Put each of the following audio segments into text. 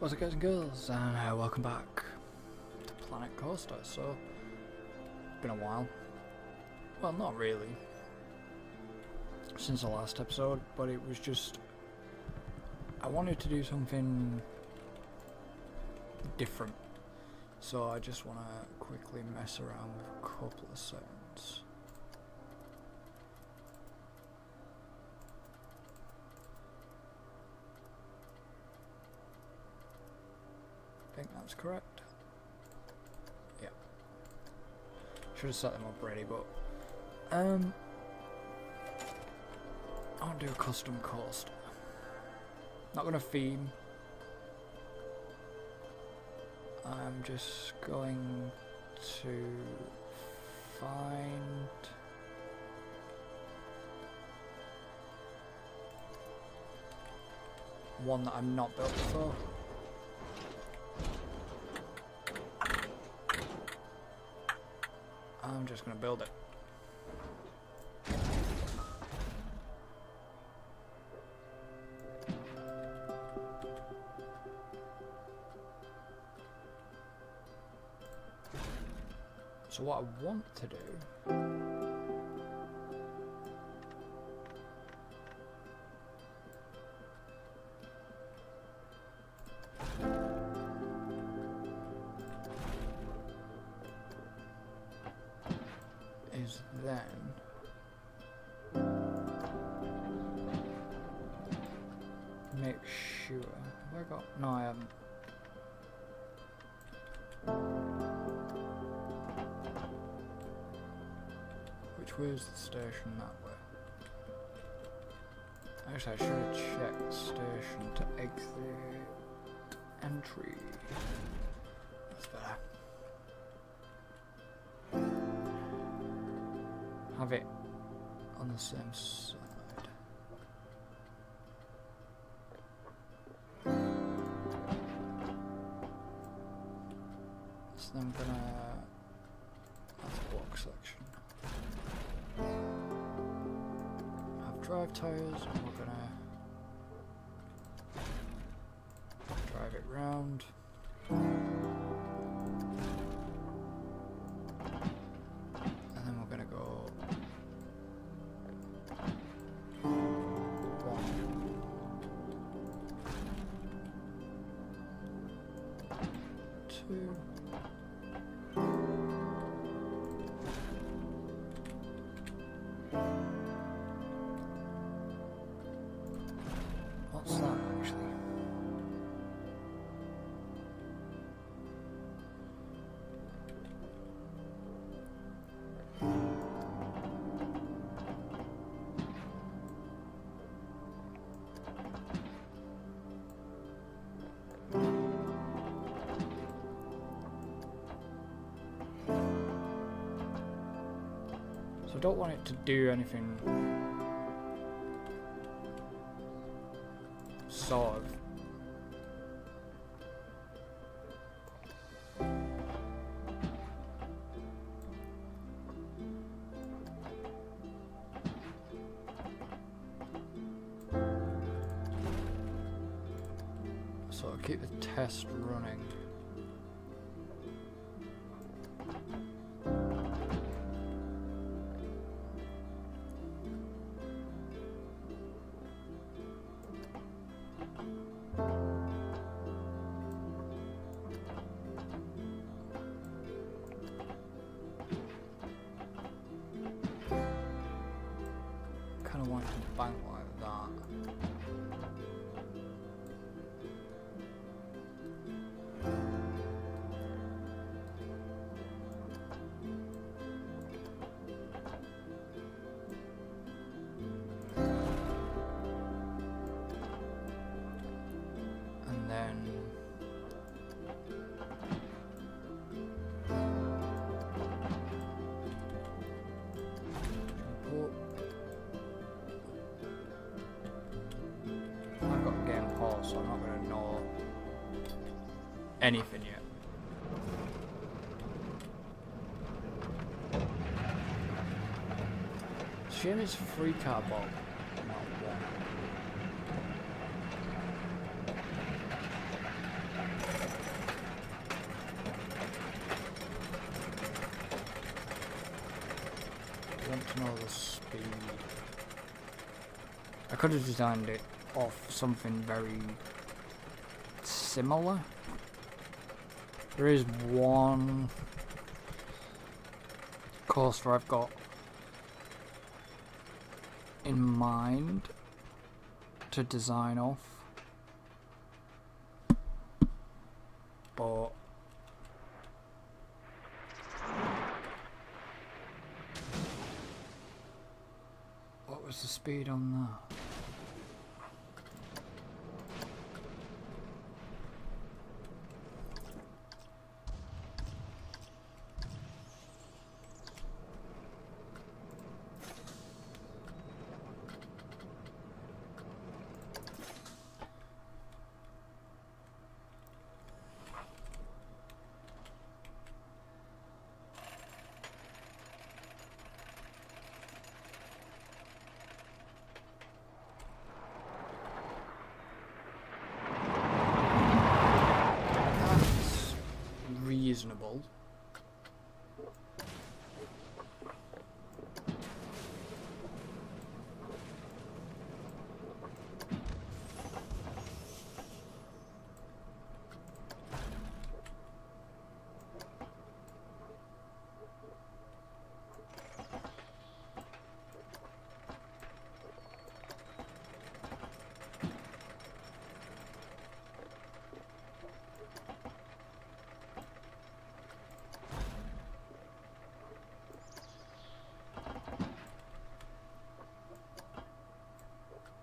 What's up, guys and girls, and welcome back to Planet Coaster. So, it's been a while. Well, not really since the last episode, but it was just I wanted to do something different, so I just want to quickly mess around with a couple of seconds. I think that's correct. Yep. Should have set them up already, but I want to do a custom coaster. Not gonna theme. I'm just going to find one that I've not built before. I'm just going to build it. So what I want to do is then make sure, have I got, no I haven't. Which was the station that way? Actually I should have checked station to exit entry. That's better. Have it on the same side. So then I'm gonna have a block selection. Have drive tires, and we're gonna drive it round. What's that actually? I don't want it to do anything sort of. So I'll keep the test running. Bank like that. And then so I'm not going to know anything yet. Shame it's a free car bomb. all the speed. I could have designed it off something very similar. There is one coaster I've got in mind to design off, but what was the speed on that? Reasonable.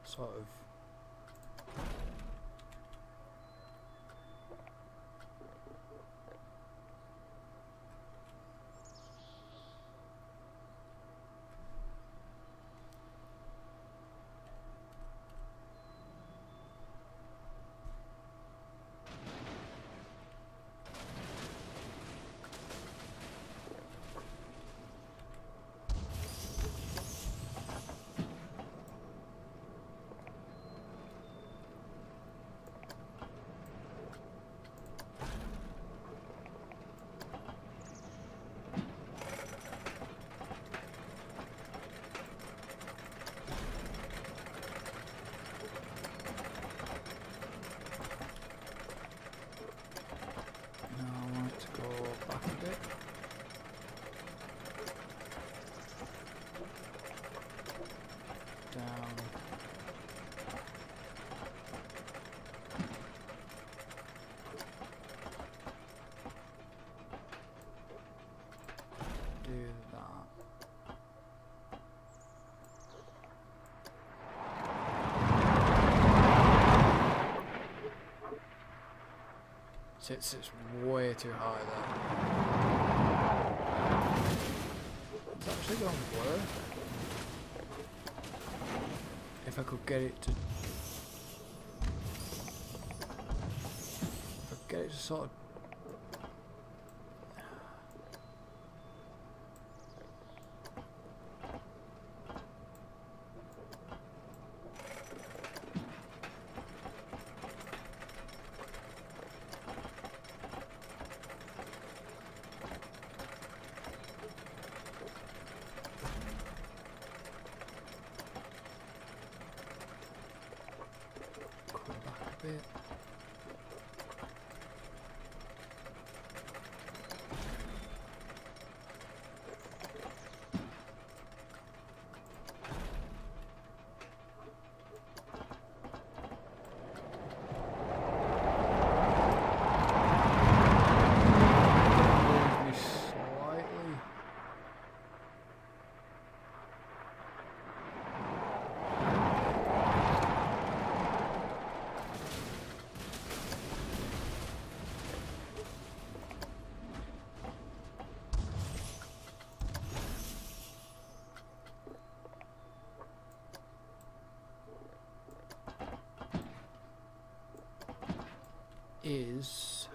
Sort of. It's way too high there. It's actually going to work. If I could get it to... If I could get it to sort of... is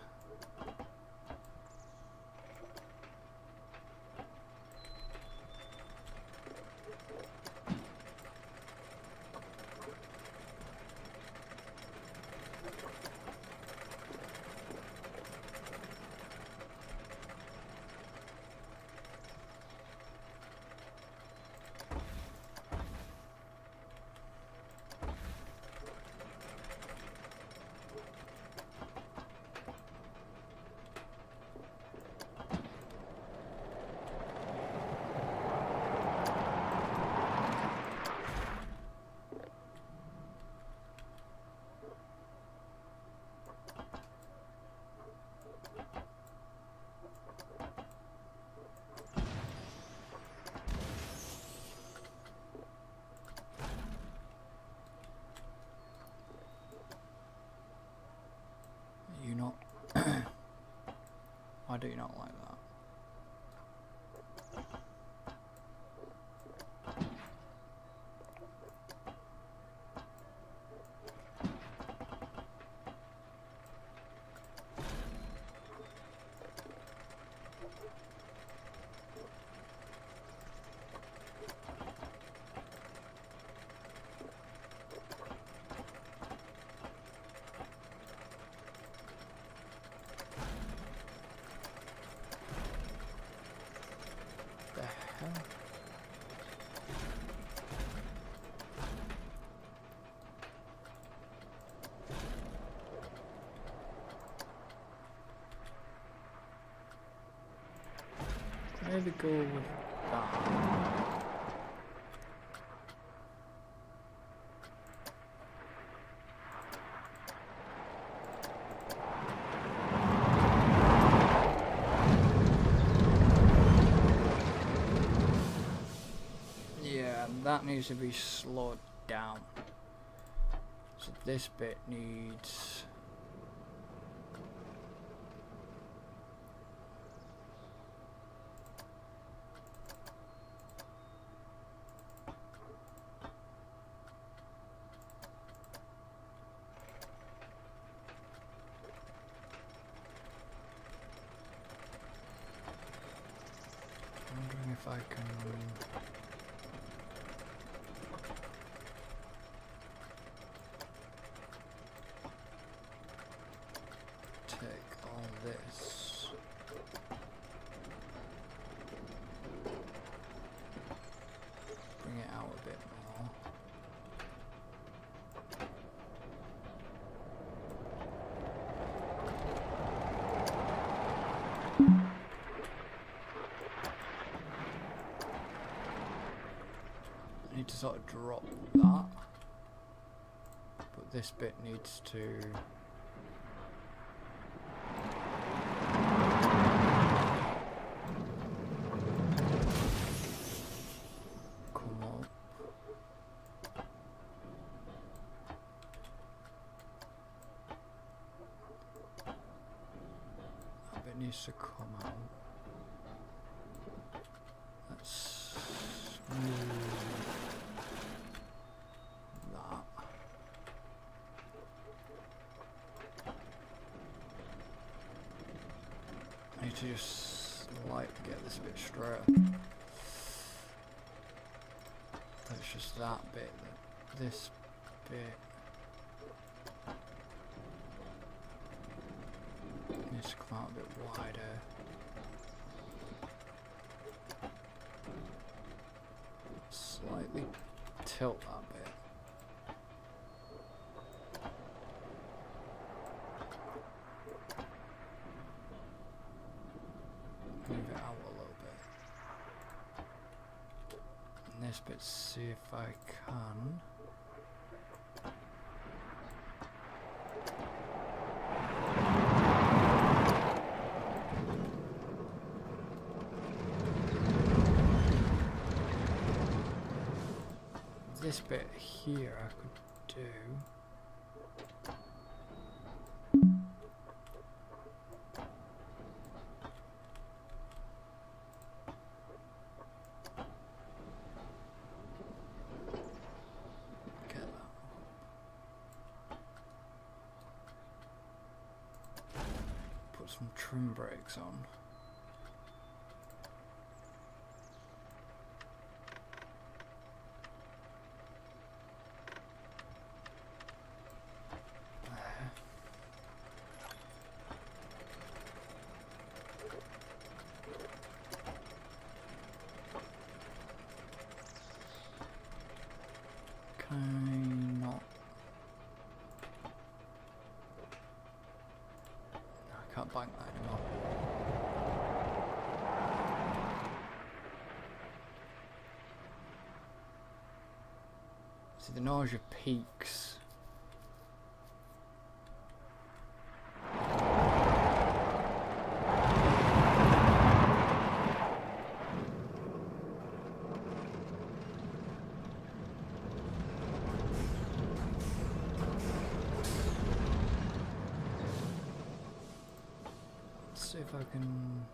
I do not like that. Maybe go with that. Yeah, that needs to be slowed down. So this bit needs... to sort of drop that, but this bit needs to come up. That bit needs to come out. Let's move. To just like get this bit straight. That's just that bit, this bit needs to come out a bit wider. Slightly tilt that bit. Let's see if I can. This bit here I could do. Some trim brakes on. Can't bank that anymore. See, the nausea peaks. fucking...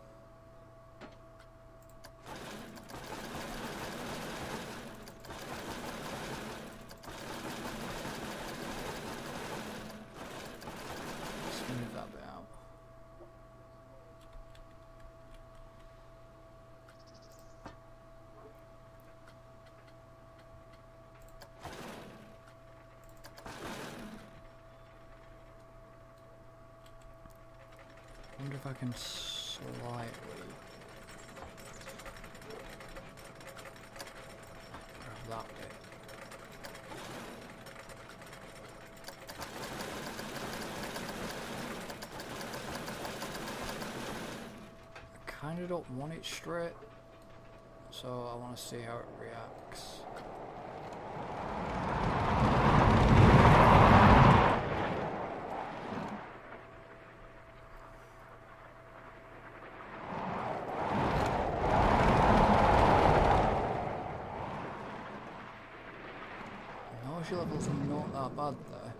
Smooth up it out. I wonder if I can slightly... grab that bit. I kind of don't want it straight, so I want to see how it reacts. Levels are not that bad though.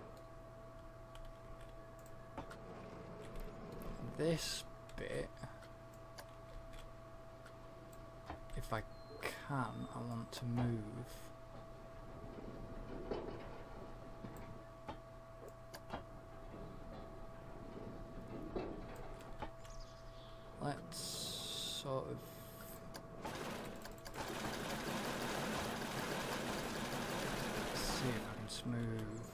This bit, if I can, I want to move. Let's sort of... smooth. That.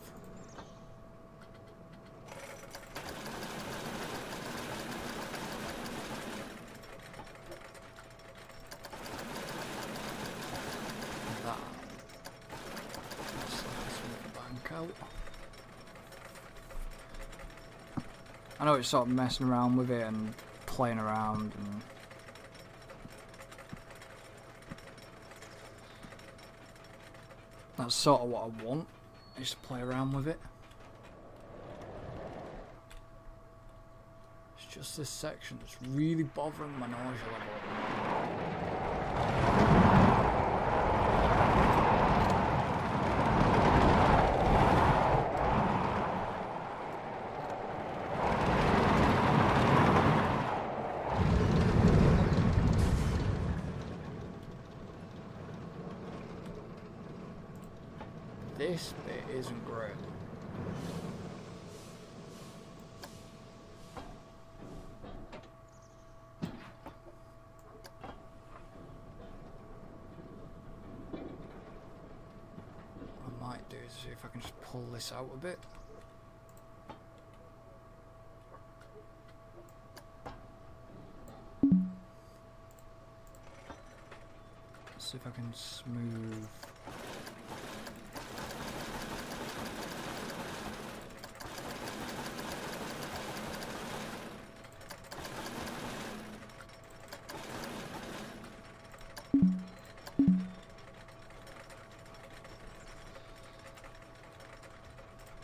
Let's move the bank out. I know it's sort of messing around with it and playing around and that's sort of what I want. Just play around with it. It's just this section that's really bothering my nausea level. This bit isn't great. What I might do is see if I can just pull this out a bit. Let's see if I can smooth.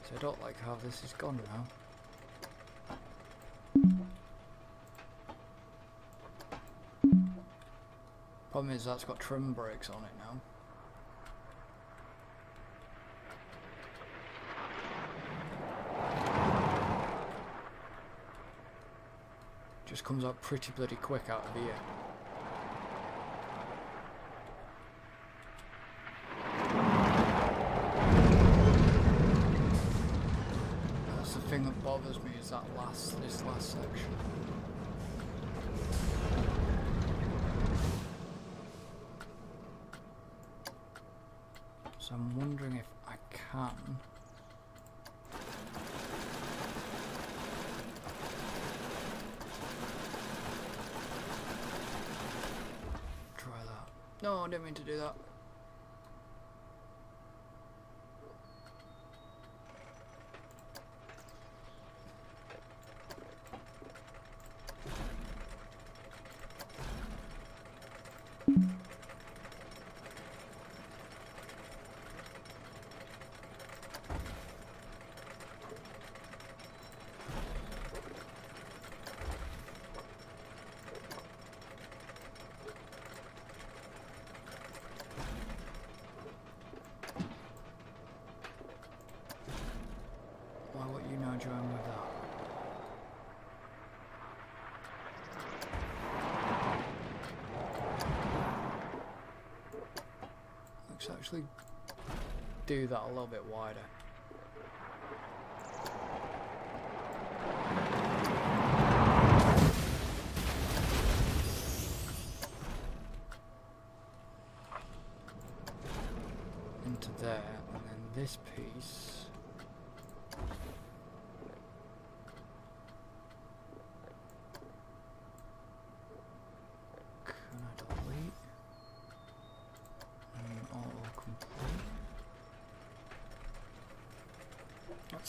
So I don't like how this is gone now. Problem is that's got trim brakes on it now. Just comes out pretty bloody quick out of the air. What bothers me is that this last section. So I'm wondering if I can try that. No, I didn't mean to do that. Why won't you now join with that? actually do that a little bit wider. Into there, and then this piece.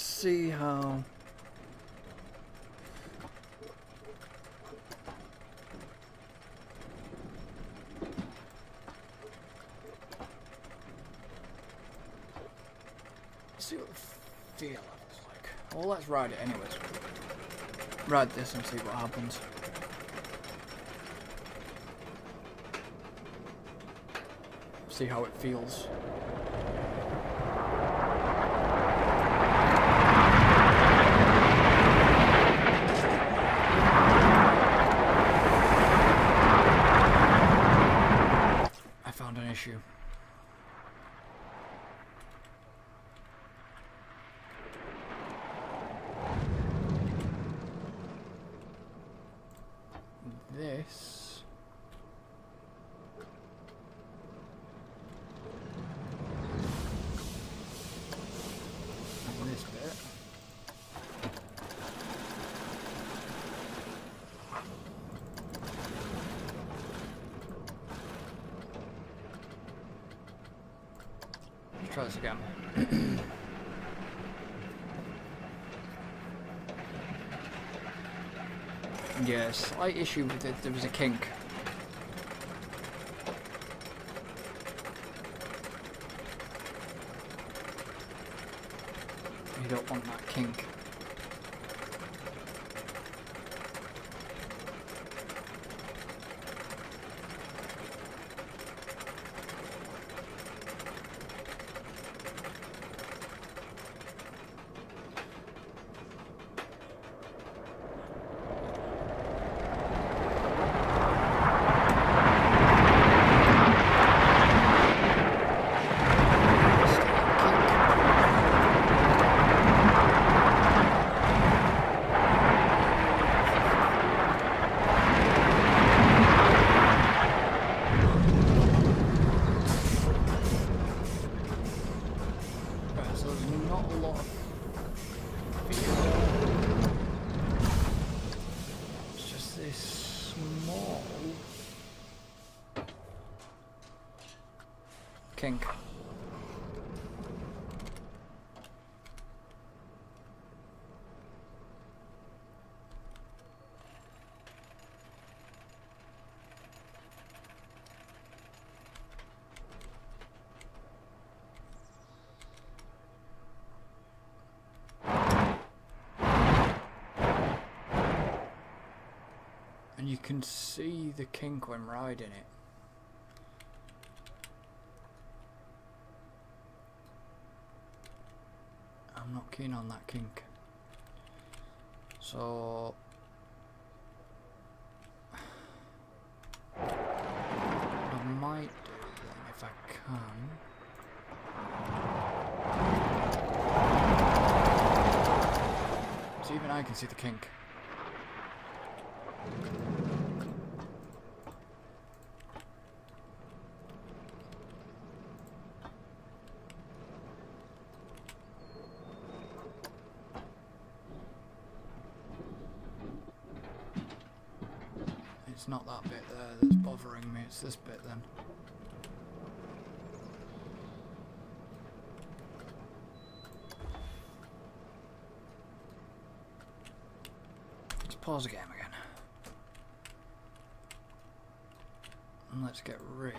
See how what the feel is like. Well, let's ride it anyways. Ride this and see what happens. See how it feels. This and this bit. Let's try this again. Yeah, slight issue with it, there was a kink. You don't want that kink. Kink. And you can see the kink when riding it. I'm not keen on that kink, so I might do then if I can. So even I can see the kink. It's not that bit there that's bothering me, it's this bit then. Let's pause the game again. And let's get rid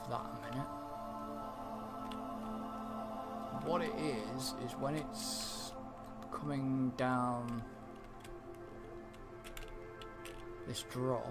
of that a minute. What it is when it's coming down this draw,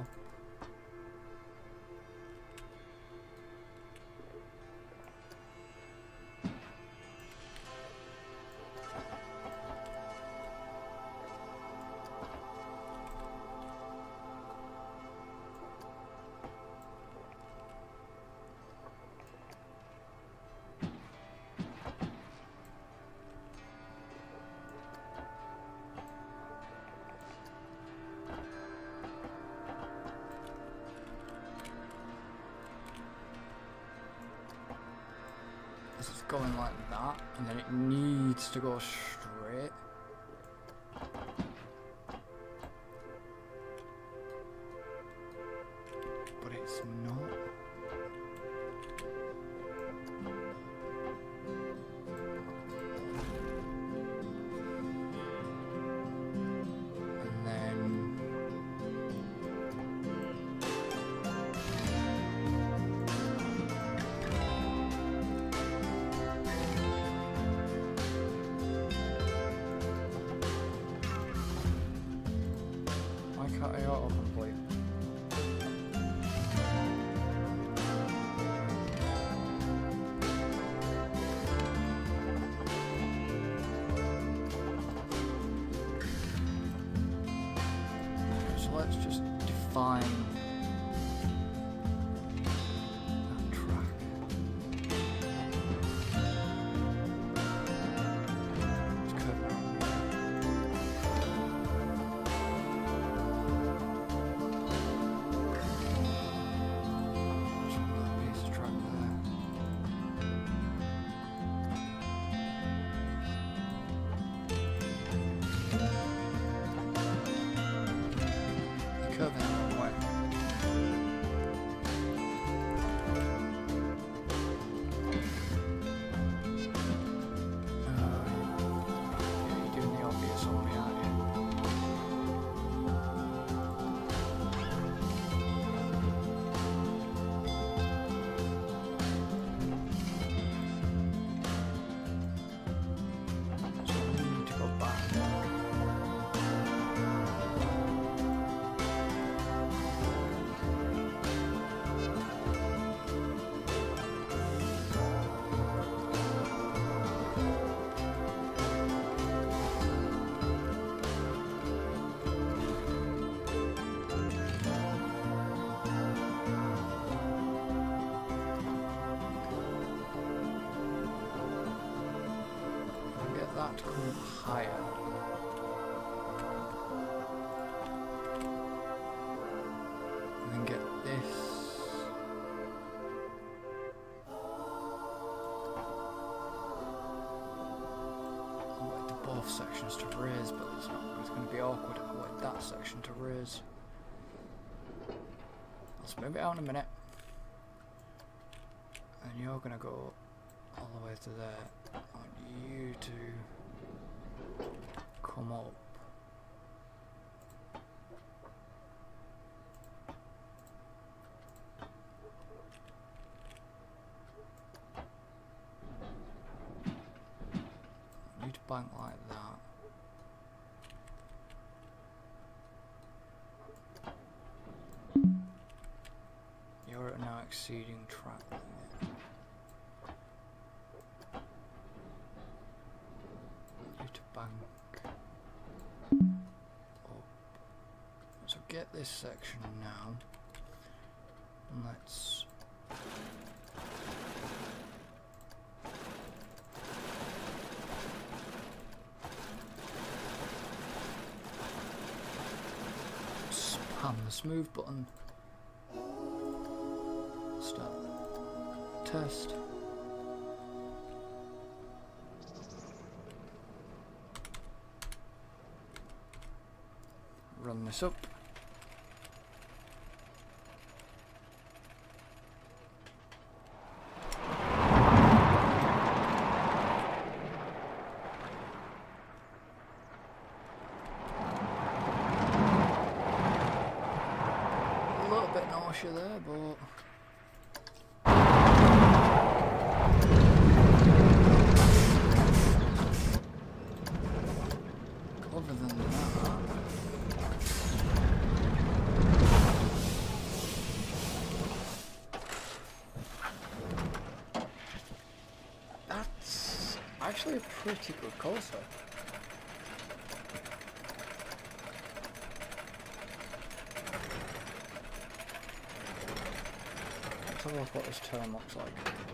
This is going like that, and then it needs to go straight. But it's not. Let's just define that track. Let's curve around. Just put that piece of track there. To come higher. And then get this. I want both sections to raise, but it's not. It's going to be awkward. I want that section to raise. Let's move it out in a minute. And you're going to go all the way to there. I want you to come up. I need to bank like that. You're now exceeding track limit. So get this section now, and let's spam the smooth button, start the test. Run this up. A little bit nauseous there, but actually a pretty good coaster. Let's have a look what this turn looks like. That's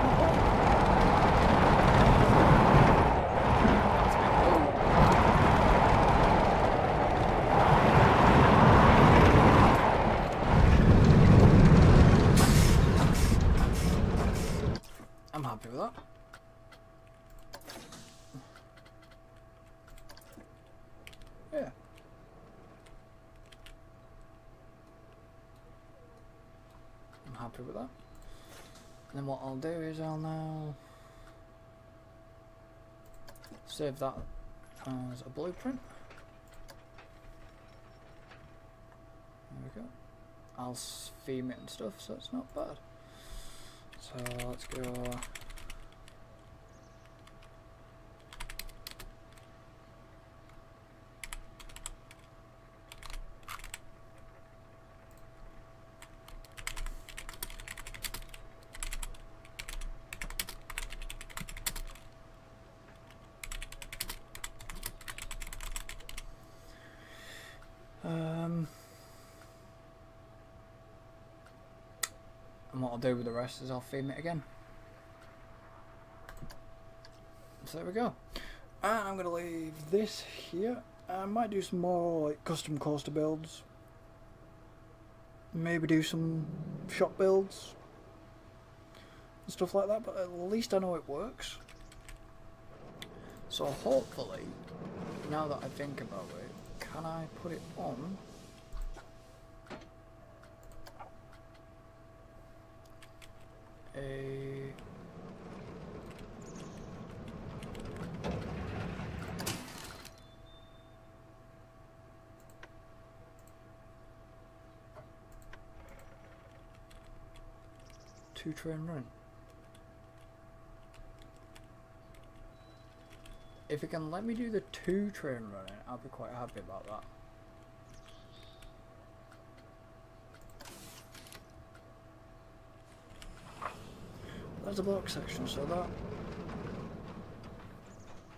not bad. happy with that. Yeah. I'm happy with that. And then what I'll do is I'll now save that as a blueprint. There we go. I'll theme it and stuff, so it's not bad. So let's go. And what I'll do with the rest is I'll theme it again. So there we go. And I'm going to leave this here. I might do some more like custom coaster builds. Maybe do some shop builds. And stuff like that, but at least I know it works. So hopefully, now that I think about it, can I put it on? Two-train run. If it can let me do the two-train running, I'll be quite happy about that. There's the block section, so that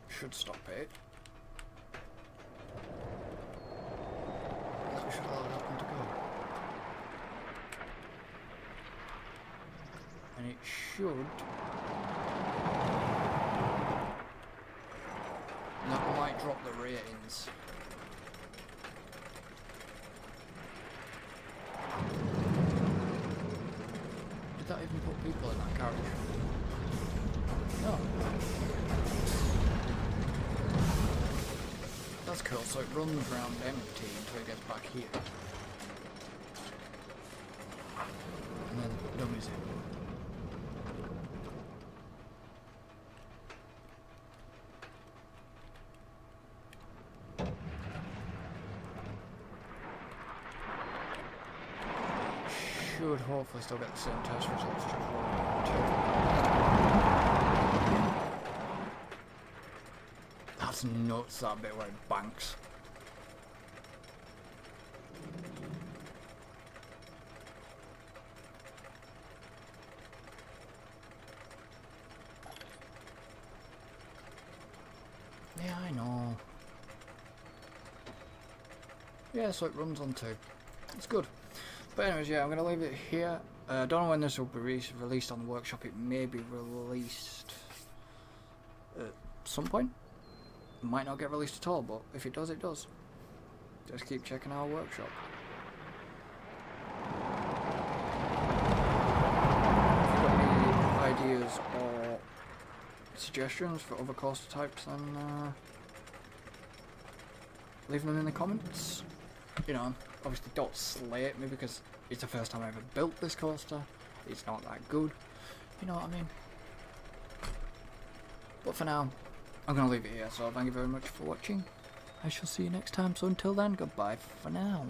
should stop it. We should allow that one to go. And it should. That might drop the ratings. Did that even put people in that carriage? No. That's cool, so it runs round empty until it gets back here. And then dummies in. Should hopefully still get the same test results to That's nuts, that bit where it banks. Yeah, I know. Yeah, so it runs on two. It's good. But anyways, yeah, I'm going to leave it here. I don't know when this will be released on the workshop. It may be released at some point. It might not get released at all, but if it does, it does. Just keep checking our workshop. If you've got any ideas or suggestions for other coaster types, then leave them in the comments. You know, obviously don't slate me because it's the first time I ever built this coaster. It's not that good. You know what I mean? But for now, I'm going to leave it here. So thank you very much for watching. I shall see you next time. So until then, goodbye for now.